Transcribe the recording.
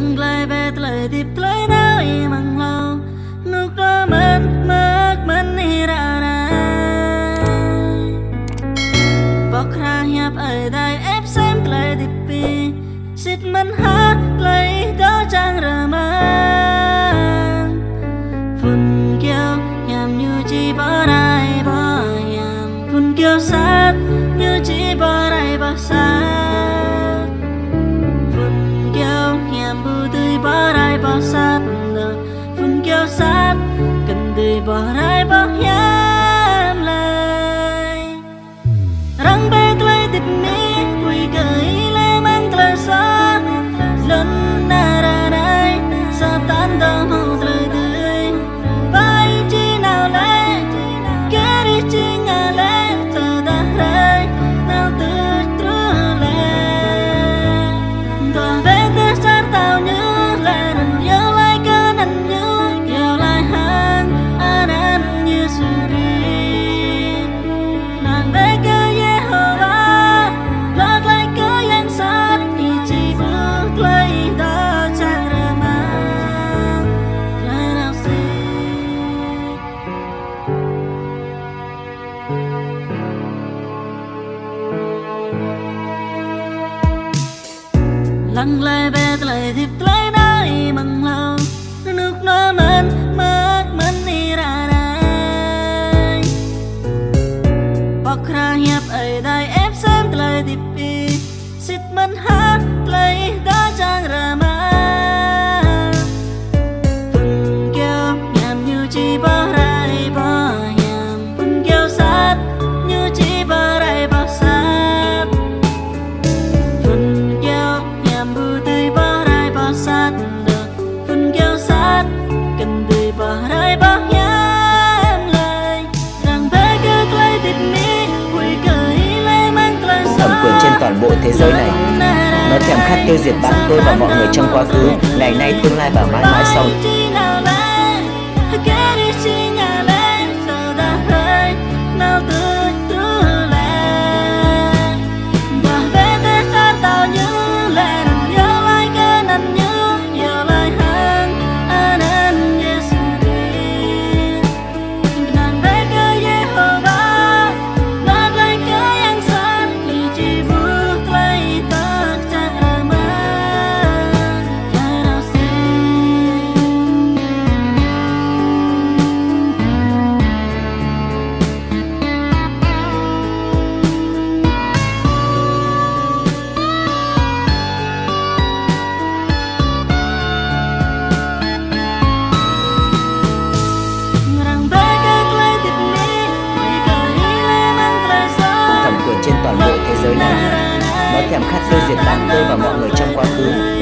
Măng lê về lê tiếp lê nao y măng lâu nụ đó mến mất mến y ra này bọc ra hiệp ở đây ép xem lê tiếp pi xịt mến hát lê đó trang rờ mang phun kêu nhằm như chỉ bỏ đai bỏ nhằm phun kêu sát như chỉ bỏ đai bỏ sát sát nợ phun kéo sát cần để bỏ lại bỏ em lại răng bê tay đít mi quỳ gửi lê mang tay xa lần na ra đây sa tan đau mong lời tươi bay chi nào lấy kể đi chi ngà lấy cho ta đây nào từ trưa lên tòa vẽ tay sát tao như lăng lê bê lê dịp lê nói bằng lâu nước nó mến mất mến đi ra đây bọc ra hiệp ở đây ép xem lê dịp đi xịt mến hát lê đó trang ra mà phun kêu nhằm như chỉ bỏ ra bỏ nhằm phun kêu sát như chỉ bỏ ra bỏ sát sát được phân kéo sát cần đời bỏ lại bao em lời rằng bé cứ quay tít mi quỳ cười lê mang lời thẩm quyền trên toàn bộ thế giới này. Nó thèm khát tiêu diệt bạn tôi và mọi người trong quá khứ, ngày nay, tương lai và mãi mãi sau. Toàn bộ thế giới này, nó thèm khát tiêu diệt bạn tôi và mọi người trong quá khứ.